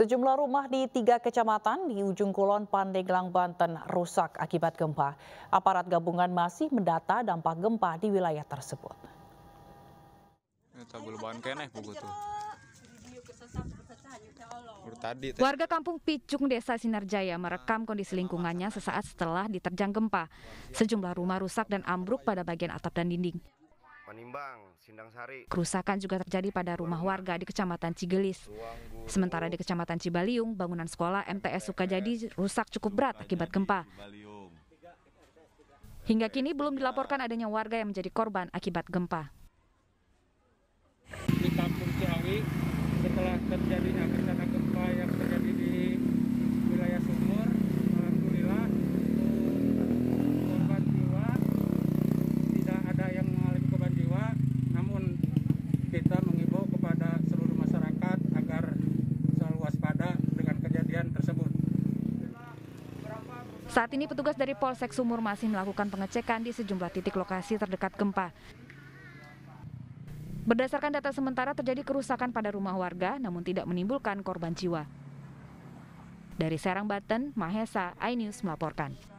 Sejumlah rumah di 3 kecamatan di ujung kulon Pandeglang, Banten rusak akibat gempa. Aparat gabungan masih mendata dampak gempa di wilayah tersebut. Warga kampung Picung, desa Sinarjaya merekam kondisi lingkungannya sesaat setelah diterjang gempa. Sejumlah rumah rusak dan ambruk pada bagian atap dan dinding. Kerusakan juga terjadi pada rumah warga di Kecamatan Cigelis. Sementara di Kecamatan Cibaliung, bangunan sekolah MTS Sukajadi rusak cukup berat akibat gempa. Hingga kini belum dilaporkan adanya warga yang menjadi korban akibat gempa. Di kampung Ciawi, setelah terjadinya bencana gempa yang terjadi di wilayah Sumur, alhamdulillah korban jiwa tidak ada yang mengalami korban jiwa. Namun kita mengimbau kepada seluruh masyarakat agar selalu waspada dengan kejadian tersebut. Saat ini petugas dari Polsek Sumur masih melakukan pengecekan di sejumlah titik lokasi terdekat gempa. Berdasarkan data sementara terjadi kerusakan pada rumah warga namun tidak menimbulkan korban jiwa. Dari Serang, Banten, Mahesa, iNews melaporkan.